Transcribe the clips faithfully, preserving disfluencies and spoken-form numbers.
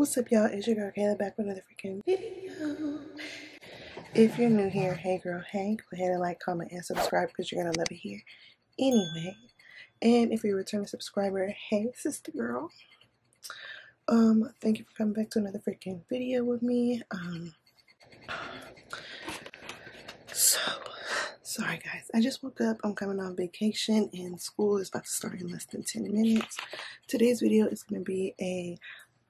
What's up, y'all? It's your girl Kayla back with another freaking video. If you're new here, hey girl, hey, go ahead and like, comment, and subscribe because you're gonna love it here anyway. And if you're a returning subscriber, hey sister girl, um, thank you for coming back to another freaking video with me. Um, so sorry guys, I just woke up. I'm coming on vacation and school is about to start in less than ten minutes. Today's video is gonna be a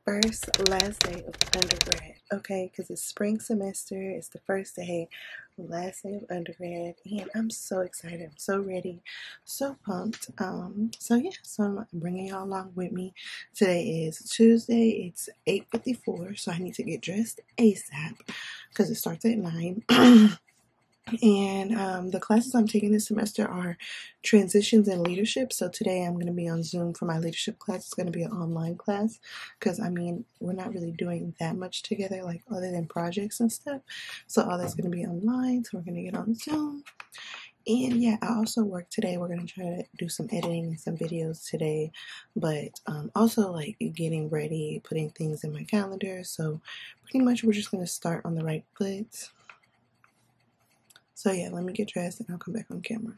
first last day of undergrad, okay, because it's spring semester. It's the first day, last day of undergrad, and I'm so excited. I'm so ready, so pumped. Um so yeah, so I'm bringing y'all along with me. Today is Tuesday. It's eight fifty-four, so I need to get dressed ASAP because it starts at nine. And um, the classes I'm taking this semester are transitions and leadership. So today I'm going to be on Zoom for my leadership class. It's going to be an online class because, I mean, we're not really doing that much together, like other than projects and stuff. So all that's going to be online. So we're going to get on Zoom. And yeah, I also work today. We're going to try to do some editing and some videos today, but um, also like getting ready, putting things in my calendar. So pretty much we're just going to start on the right foot. So yeah, let me get dressed and I'll come back on camera.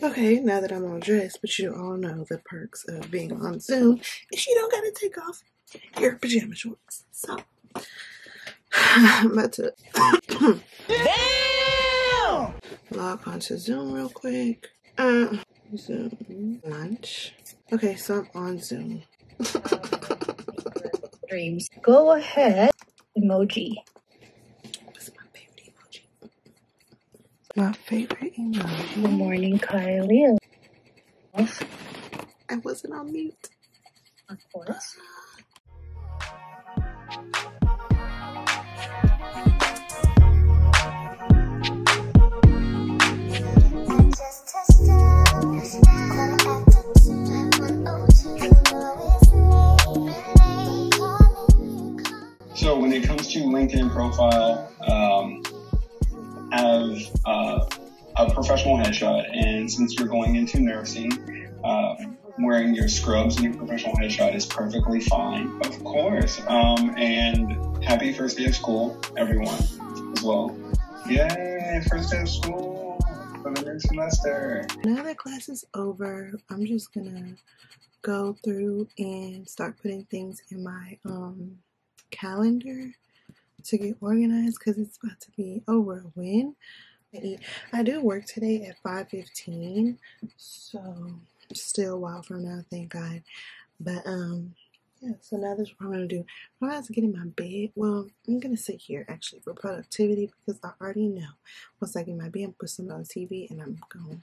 Okay, now that I'm all dressed, but you all know the perks of being on Zoom is you don't gotta take off your pajama shorts. So I'm about to log onto Zoom real quick. Uh, Zoom lunch. Okay, so I'm on Zoom. Dreams. Go ahead. Emoji. My favorite email. Good morning, Kylie. I wasn't on mute. Of course. So when it comes to LinkedIn profile, um, have uh, a professional headshot, and since you're going into nursing, uh, wearing your scrubs and your professional headshot is perfectly fine, of course. Um, and happy first day of school, everyone, as well. Yay, first day of school for the next semester. Now that class is over, I'm just gonna go through and start putting things in my um, calendar to get organized because it's about to be over when I eat. I do work today at five fifteen, so still a while from now, thank God. But um yeah, so now that's what I'm gonna do. I'm about to get in my bed. Well, I'm gonna sit here actually for productivity because I already know once I get in my bed, I'm put something on T V and I'm going.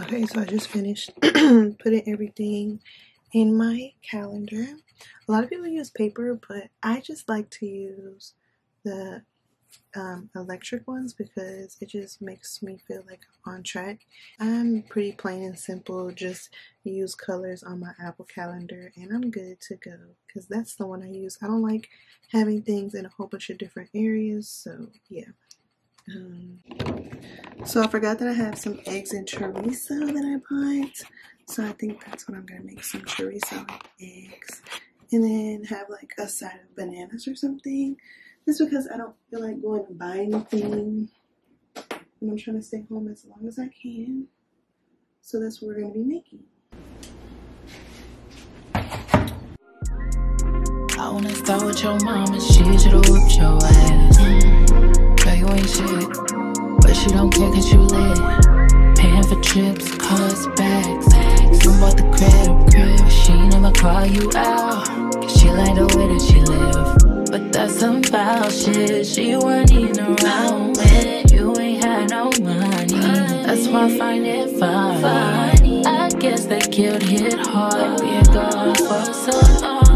Okay, so I just finished putting everything in my calendar. A lot of people use paper, but I just like to use the um, electric ones because it just makes me feel like I'm on track. I'm pretty plain and simple, just use colors on my Apple Calendar and I'm good to go because that's the one I use. I don't like having things in a whole bunch of different areas, so yeah. Um, so I forgot that I have some eggs and chorizo that I bought, so I think that's what I'm going to make, some chorizo and eggs, and then have like a side of bananas or something, just because I don't feel like going and buying anything, and I'm trying to stay home as long as I can, so that's what we're going to be making. I want to start with your mama, she should've whooped your ass. You ain't shit, but she don't care cause you lit. Paying for trips, cars, bags. You bought the crib, crib. She never call you out, cause she like the way that she live. But that's some foul shit, she wasn't even around when you ain't had no money. That's why I find it funny. I guess that kid hit hard, we ain't gone for so long.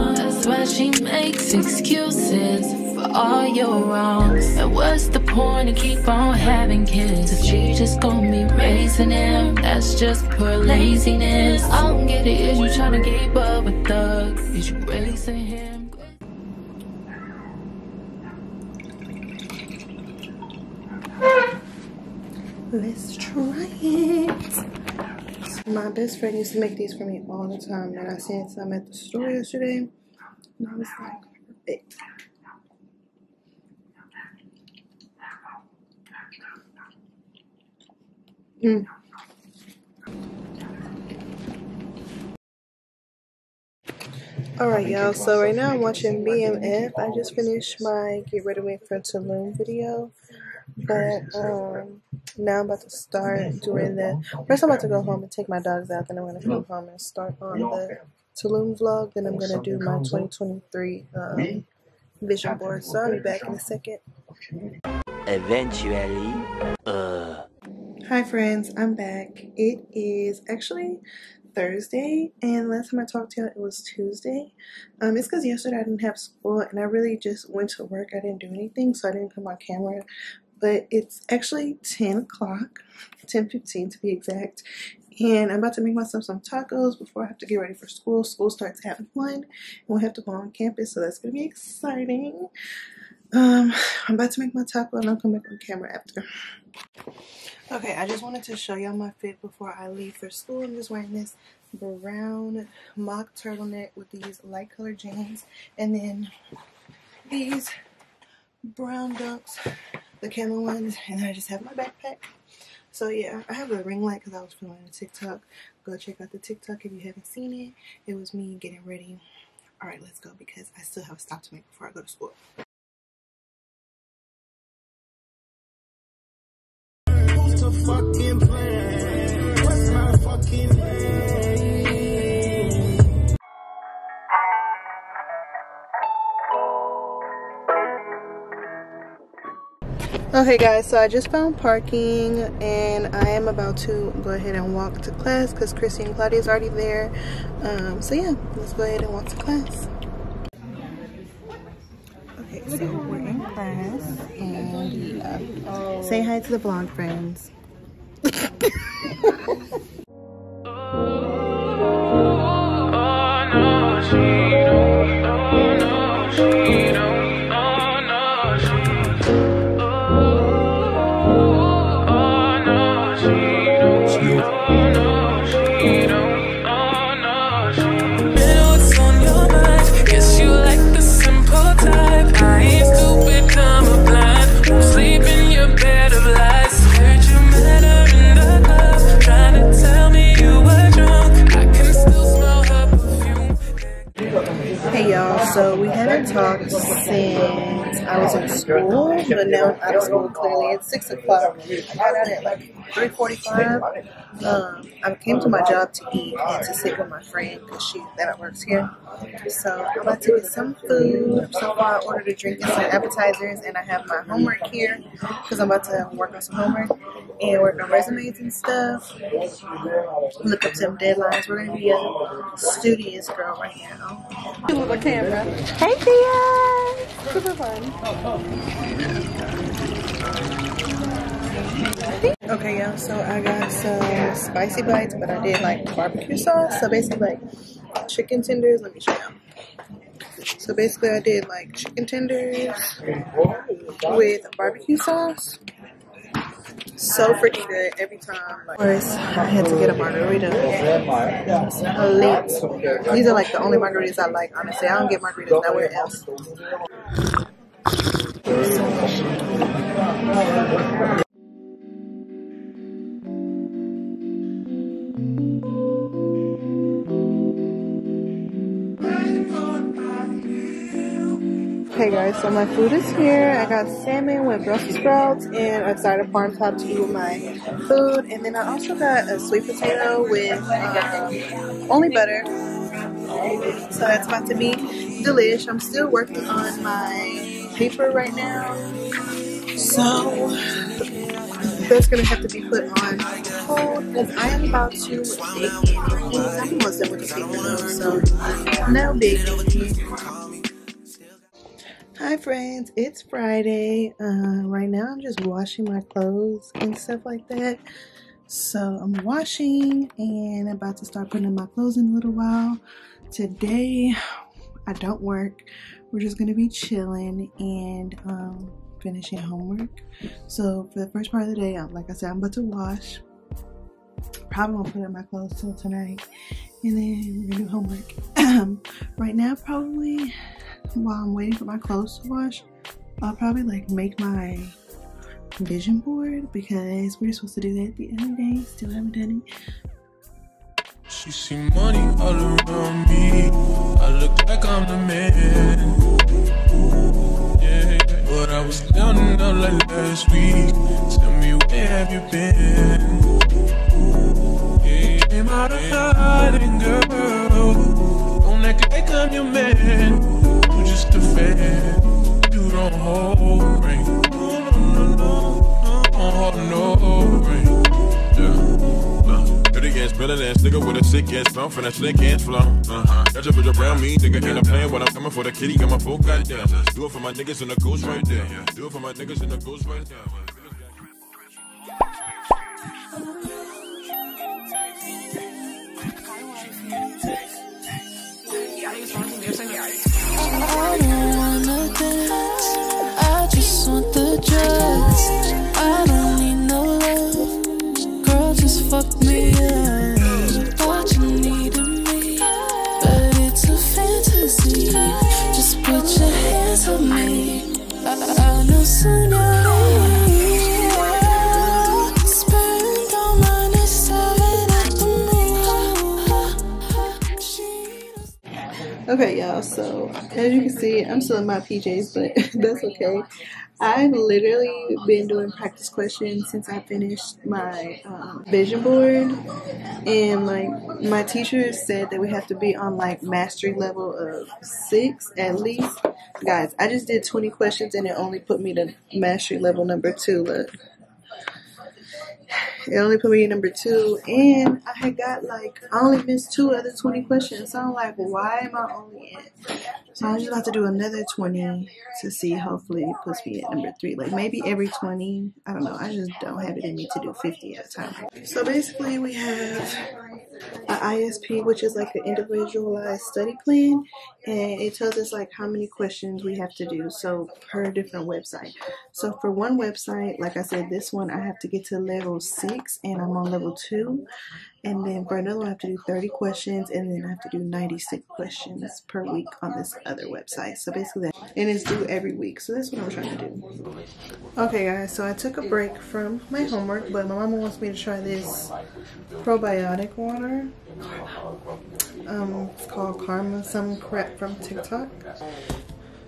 Makes excuses for all your wrongs. And what's the point to keep on having kids if she just gonna be raising him? That's just poor laziness. I don't get it. Is you trying to keep up with thugs? Is you really seeing him? Let's try it. My best friend used to make these for me all the time, and I seen some at the store yesterday, and I was like, perfect. Mm. Alright y'all, so right now I'm watching B M F. I just finished my get ready with for Tulum video. But um, now I'm about to start doing the, first I'm about to go home and take my dogs out, then I'm going to come home and start on the Tulum vlog, then I'm going to do my twenty twenty-three um, vision board, so I'll be back in a second. Eventually, uh. Hi friends, I'm back. It is actually Thursday, and last time I talked to y'all it was Tuesday. Um, it's because yesterday I didn't have school and I really just went to work. I didn't do anything, so I didn't come on camera. But it's actually ten o'clock, ten fifteen to be exact, and I'm about to make myself some tacos before I have to get ready for school. School starts at one, and we'll have to go on campus, so that's going to be exciting. Um, I'm about to make my taco, and I'll come back on camera after. Okay, I just wanted to show y'all my fit before I leave for school. I'm just wearing this brown mock turtleneck with these light colored jeans, and then these brown dunks, the camel ones, and then I just have my backpack. So yeah, I have a ring light because I was filming a TikTok. Go check out the TikTok if you haven't seen it. It was me getting ready. Alright, let's go because I still have a stop to make before I go to school. What's a fucking plan? What's my fucking plan? Okay guys, so I just found parking and I am about to go ahead and walk to class because Chrissy and Claudia is already there. Um, so yeah, let's go ahead and walk to class. Okay, so we're in class and yeah. Oh. Say hi to the vlog friends. So we haven't talked since I was in school, but now I'm out of school clearly. It's six o'clock. I got out at like three forty-five. Um, I came to my job to eat and to sit with my friend because she that works here. So I'm about to get some food. So far I ordered a drink and some appetizers, and I have my homework here because I'm about to work on some homework and work on resumes and stuff. Look up some deadlines. We're going to be a studious girl right now. With a camera. Hey Thea! Super fun. Oh, oh. Okay y'all, so I got some spicy bites, but I did like barbecue sauce. So basically like chicken tenders, let me show y'all. So basically I did like chicken tenders with barbecue sauce. So freaking good every time. Like, of course, I had to get a margarita. Elite. These are like the only margaritas I like, honestly. I don't get margaritas nowhere else. Hey guys, so my food is here. I got salmon with Brussels sprouts and a side of parm top to eat with my food. And then I also got a sweet potato with um, only butter. So that's about to be delish. I'm still working on my paper right now. So that's going to have to be put on hold because I am about to bake it. I'm almost done with the paper though, so no big. Hi friends, it's Friday. Uh, right now I'm just washing my clothes and stuff like that. So I'm washing and about to start putting on my clothes in a little while. Today I don't work. We're just going to be chilling and um, finishing homework. So for the first part of the day, I'm, like I said, I'm about to wash. Probably won't put on my clothes till tonight. And then we're going to do homework. Right now probably... while I'm waiting for my clothes to wash, I'll probably like make my vision board because we were supposed to do that the other day. Still haven't done it. She see money all around me. I look like I'm the man. Yeah, but I was down and out like last week. Tell me where have you been? Yeah, came out of hiding, girl. Don't act like I'm your man. Just a fan, you don't hold ring. No, no, no, no, no, no ring. Yeah, uh, dirty ass, belly ass nigga with a sick ass mouth and a slick ass flow. Uh huh. Got your bitch around me, nigga can't plan when I'm coming for the kitty. Got my folk out there. Do it for my niggas in the ghost right there. Do it for my niggas in the ghost right there. I don't want nothing else. I just want the drugs. I don't need no love. Girl, just fuck me up. What you need of me, but it's a fantasy. Just put your hands on me. I, I know sooner. Okay, y'all, so as you can see, I'm still in my P Js, but that's okay. I've literally been doing practice questions since I finished my um, vision board, and like my teacher said that we have to be on like mastery level of six at least. Guys, I just did twenty questions and it only put me to mastery level number two. Look. It only put me in number two, and I had got like, I only missed two other twenty questions, so I'm like, why am I only at? So I'm just about to do another twenty to see, hopefully it puts me at number three. Like maybe every twenty, I don't know, I just don't have it in me to do fifty at a time. So basically we have an I S P, which is like an individualized study plan, and it tells us like how many questions we have to do, so per different website. So for one website, like I said, this one I have to get to level six. And I'm on level two, and then for another one I have to do thirty questions, and then I have to do ninety-six questions per week on this other website. So basically that, and it's due every week, so that's what I'm trying to do. Okay guys, so I took a break from my homework, but my mama wants me to try this probiotic water. Um, it's called Karma, some crap from TikTok.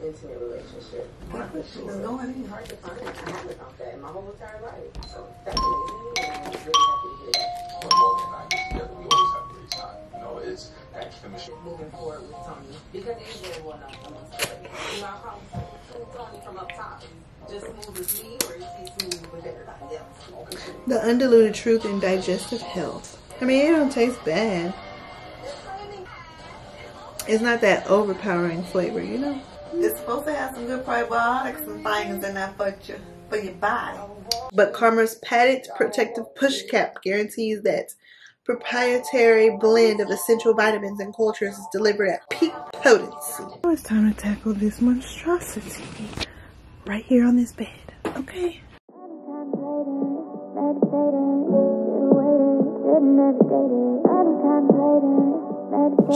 It's a relationship. No, it ain't hard to find. I have it off that in my whole entire life. So that's amazing. I'm really happy to hear that. When Morgan and I get together, we always have a great time. You know, it's that chemistry. Moving forward with Tony. Because it is really well known from up top. You know, I promise Tony from up top. Just move with me or he's moving with everybody else. The Undiluted Truth in Digestive Health. I mean, it don't taste bad. It's not that overpowering flavor, you know? It's supposed to have some good probiotics and things in there for you, for your body. But Karma's patented protective push cap guarantees that proprietary blend of essential vitamins and cultures is delivered at peak potency. Now it's time to tackle this monstrosity right here on this bed. Okay.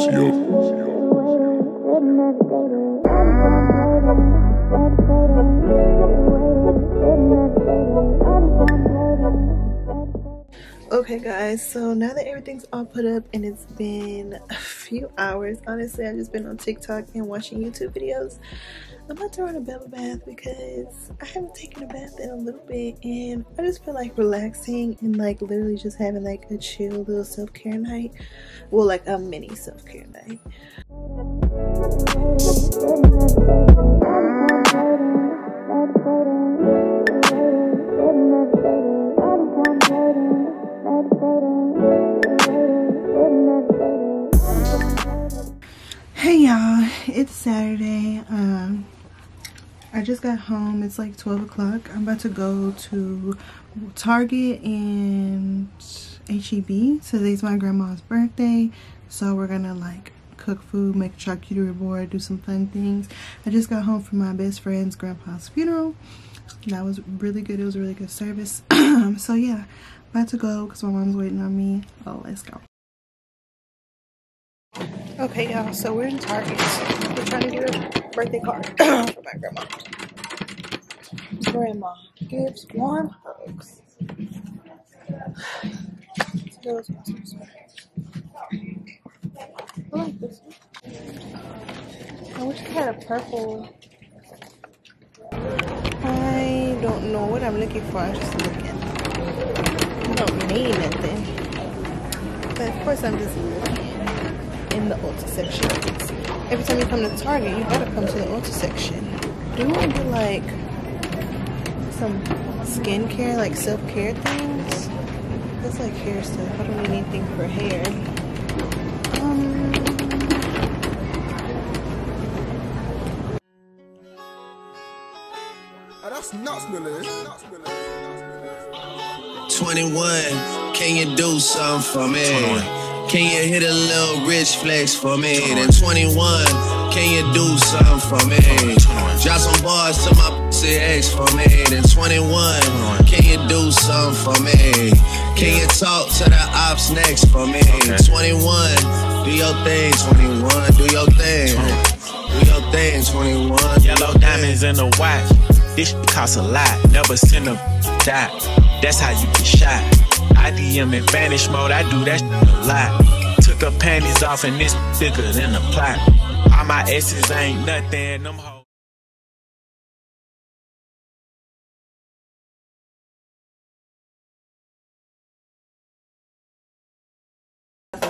Chill. Okay guys, so now that everything's all put up and it's been a few hours, honestly I've just been on TikTok and watching YouTube videos. I'm about to run a bubble bath because I haven't taken a bath in a little bit, and I just feel like relaxing and like literally just having like a chill little self-care night. Well, like a mini self-care night. Hey y'all, it's Saturday. Um, I just got home. It's like twelve o'clock. I'm about to go to Target and H E B. Today's my grandma's birthday, so we're gonna like cook food, make a charcuterie board, do some fun things. I just got home from my best friend's grandpa's funeral. That was really good. It was a really good service. So yeah, about to go because my mom's waiting on me. Oh, let's go. Okay, y'all, so we're in Target. We're trying to get a birthday card for my grandma. Grandma gives warm hugs. I like this one. I wish I had a purple. I don't know what I'm looking for. I'm just looking. I don't need nothing. But of course, I'm just looking in the Ulta section. Every time you come to Target, you gotta come to the Ulta section. Do you want to do like some skincare, like self-care things? That's like hair stuff. I don't need anything for hair. Um, twenty-one, can you do something for me? twenty-one. Can you hit a little rich flex for me? twenty-one. Then twenty-one, can you do something for me? twenty-one. Drop some bars to my ex for me. Then twenty-one, twenty-one, can you do something for me? Can yeah. you talk to the ops next for me? Okay. twenty-one, do your thing. twenty-one, do your thing. twenty. Do your thing. twenty-one, yellow diamonds in the watch. This costs a lot, never send a dot. That's how you get shot. I D M in vanish mode, I do that a lot. Took her panties off and it's thicker than a plot. All my S's ain't nothing, them hoes.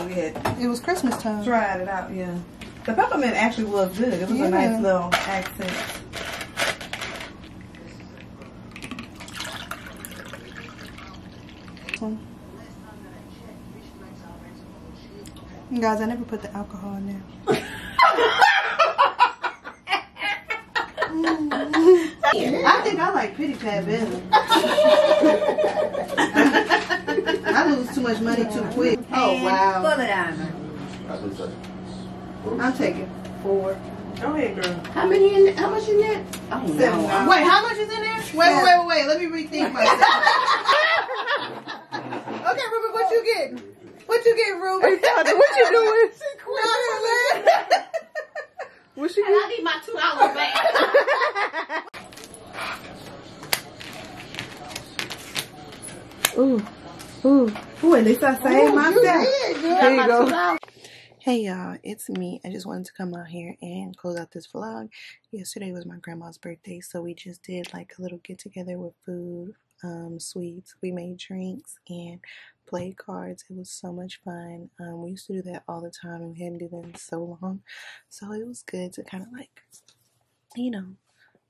We had, it was Christmas time. Tried it out, yeah. The peppermint actually was good. It was yeah. a nice little accent. One. Guys, I never put the alcohol in there. I think I like Pretty Pat better. I lose too much money too quick. Oh wow! I'll take it. Four. Go ahead, girl. How many? In, how much in there? Oh no. Seven. Wait, how much is in there? Wait, wait, wait, wait. Let me rethink myself. Okay, Ruben, what you getting? What you getting, Ruben? What you doing? She quit. What she doing? I need my two hours back. Ooh, ooh, ooh, at least I saved myself. There you go. Hey y'all, it's me. I just wanted to come out here and close out this vlog. Yesterday was my grandma's birthday, so we just did like a little get together with food. Um, sweets, we made drinks and played cards. It was so much fun. Um, we used to do that all the time and we hadn't done that in so long, so it was good to kind of like, you know,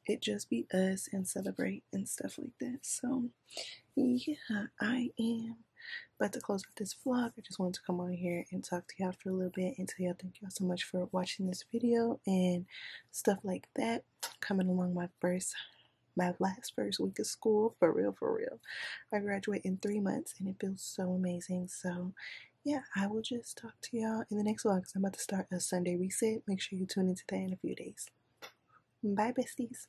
it just be us and celebrate and stuff like that. So yeah, I am about to close out this vlog. I just wanted to come on here and talk to y'all for a little bit and tell y'all thank y'all so much for watching this video and stuff like that. Coming along my first My last first week of school, for real, for real. I graduate in three months and it feels so amazing. So yeah, I will just talk to y'all in the next vlog because I'm about to start a Sunday reset. Make sure you tune into that in a few days. Bye, besties.